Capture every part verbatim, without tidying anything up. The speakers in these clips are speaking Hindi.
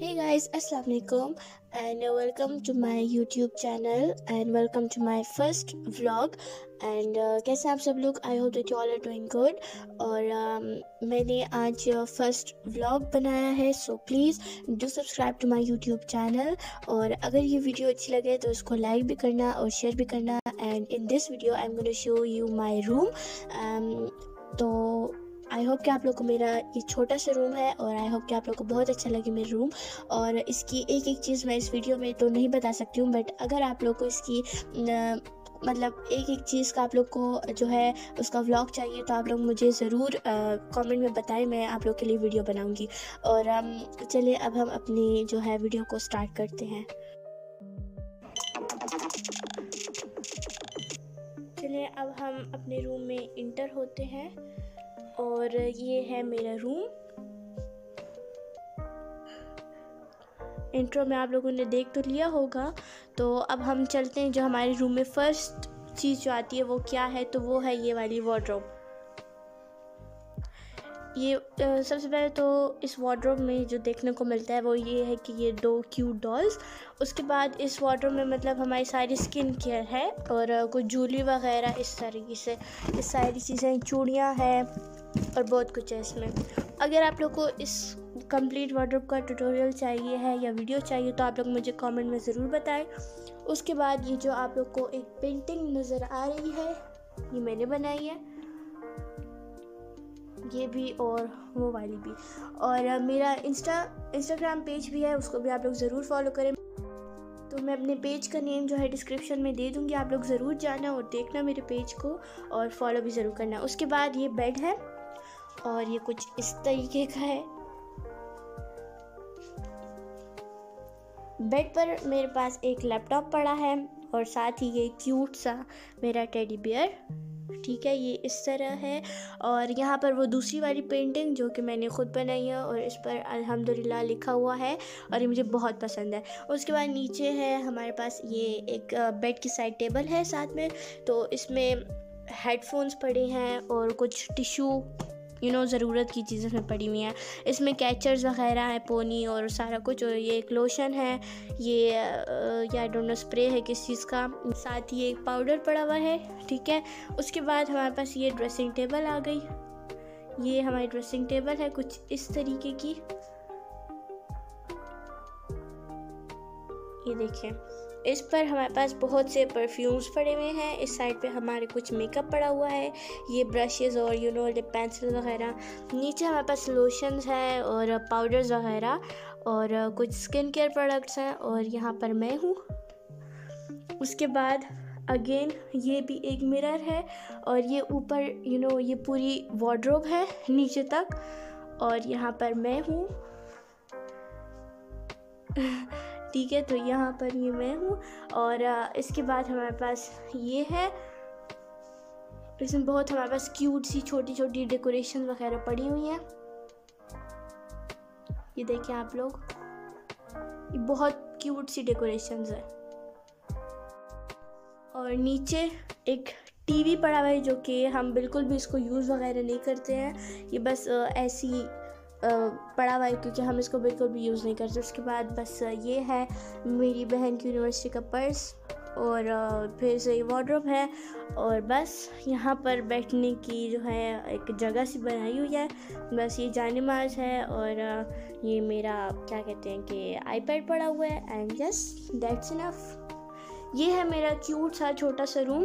Hey guys, Assalamualaikum and welcome to my YouTube channel and welcome to my first vlog and uh, कैसे आप सब लोग, I hope that you all are doing good। और um, मैंने आज फर्स्ट vlog बनाया है, so please do subscribe to my YouTube channel। और अगर ये वीडियो अच्छी लगे तो इसको लाइक भी करना और शेयर भी करना। and in this video I'm going to show you my room। um, तो आई होप कि आप लोग को मेरा ये छोटा सा रूम है और आई होप कि आप लोग को बहुत अच्छा लगे मेरा रूम। और इसकी एक एक चीज़ मैं इस वीडियो में तो नहीं बता सकती हूँ, बट अगर आप लोग को इसकी न, मतलब एक एक चीज़ का आप लोग को जो है उसका व्लॉग चाहिए तो आप लोग मुझे ज़रूर कमेंट में बताएं, मैं आप लोग के लिए वीडियो बनाऊँगी। और चलिए अब हम अपनी जो है वीडियो को स्टार्ट करते हैं। चलिए अब हम अपने रूम में इंटर होते हैं और ये है मेरा रूम। इंट्रो में आप लोगों ने देख तो लिया होगा, तो अब हम चलते हैं। जो हमारे रूम में फर्स्ट चीज़ जो आती है वो क्या है, तो वो है ये वाली वार्डरोब। ये सबसे पहले तो इस वार्डरोब में जो देखने को मिलता है वो ये है कि ये दो क्यूट डॉल्स। उसके बाद इस वार्डरोब में मतलब हमारी सारी स्किन केयर है और कुछ जूली वगैरह इस तरीके से इस सारी चीज़ें, चूड़ियाँ हैं और बहुत कुछ है इसमें। अगर आप लोग को इस कंप्लीट वार्डरोब का ट्यूटोरियल चाहिए है या वीडियो चाहिए तो आप लोग मुझे कमेंट में ज़रूर बताएं। उसके बाद ये जो आप लोग को एक पेंटिंग नज़र आ रही है ये मैंने बनाई है, ये भी और वो वाली भी। और मेरा इंस्टा इंस्टाग्राम पेज भी है, उसको भी आप लोग ज़रूर फॉलो करें। तो मैं अपने पेज का नेम जो है डिस्क्रिप्शन में दे दूँगी, आप लोग ज़रूर जाना और देखना मेरे पेज को और फॉलो भी ज़रूर करना। उसके बाद ये बेड है और ये कुछ इस तरीके का है। बेड पर मेरे पास एक लैपटॉप पड़ा है और साथ ही ये क्यूट सा मेरा टेडी बियर, ठीक है, ये इस तरह है। और यहाँ पर वो दूसरी वाली पेंटिंग जो कि मैंने ख़ुद बनाई है और इस पर अल्हम्दुलिल्लाह लिखा हुआ है और ये मुझे बहुत पसंद है। उसके बाद नीचे है हमारे पास ये एक बेड की साइड टेबल है साथ में, तो इसमें हेडफोन्स पड़े हैं और कुछ टिशू यू नो ज़रूरत की चीज़ें इसमें पड़ी हुई हैं। इसमें कैचर्स वगैरह हैं, पोनी और सारा कुछ। और ये एक लोशन है, ये या आई डोंट नो स्प्रे है किस चीज़ का। साथ ही एक पाउडर पड़ा हुआ है, ठीक है। उसके बाद हमारे पास ये ड्रेसिंग टेबल आ गई, ये हमारी ड्रेसिंग टेबल है कुछ इस तरीके की, ये देखिए। इस पर हमारे पास बहुत से परफ्यूम्स पड़े हुए हैं। इस साइड पे हमारे कुछ मेकअप पड़ा हुआ है, ये ब्रशेस और यू नो लिप पेंसिल वगैरह। नीचे हमारे पास लोशंस हैं और पाउडर्स वगैरह और कुछ स्किन केयर प्रोडक्ट्स हैं और यहाँ पर मैं हूँ। उसके बाद अगेन ये भी एक मिरर है और ये ऊपर यू नो ये पूरी वार्डरोब है नीचे तक और यहाँ पर मैं हूँ ठीक है, तो यहाँ पर ये मैं हूँ। और इसके बाद हमारे पास ये है, इसमें बहुत हमारे पास क्यूट सी छोटी छोटी डेकोरेशन वगैरह पड़ी हुई हैं, ये देखिए आप लोग, ये बहुत क्यूट सी डेकोरेशंस है। और नीचे एक टीवी पड़ा हुआ है जो कि हम बिल्कुल भी इसको यूज़ वगैरह नहीं करते हैं, ये बस ऐसी पड़ा हुआ है क्योंकि हम इसको बिल्कुल भी यूज़ नहीं करते। उसके बाद बस ये है मेरी बहन की यूनिवर्सिटी का पर्स और फिर से वार्डरोब है और बस यहाँ पर बैठने की जो है एक जगह सी बनाई हुई है। बस ये जानेमाज है और ये मेरा क्या कहते हैं कि आईपैड पड़ा हुआ है एंड यस दैट्स इनफ। ये है मेरा क्यूट सा छोटा सा रूम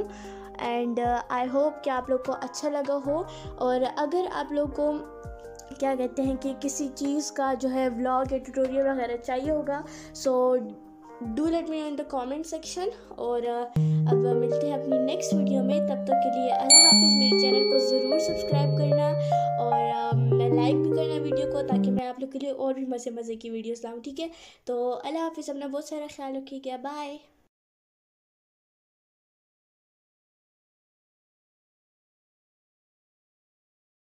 एंड आई होप कि आप लोग को अच्छा लगा हो। और अगर आप लोग को क्या कहते हैं कि किसी चीज़ का जो है व्लॉग या ट्यूटोरियल वगैरह चाहिए होगा so do let me in the comment section. और अब मिलते हैं अपनी नेक्स्ट वीडियो में, तब तक के लिए अल्लाह हाफिज़। मेरे चैनल को ज़रूर सब्सक्राइब करना और लाइक भी करना वीडियो को, ताकि मैं आप लोग के लिए और भी मज़े मज़े की वीडियोस लाऊँ, ठीक है। तो अल्लाह हाफिज़, अपना बहुत सारा ख्याल रखिएगा, बाय।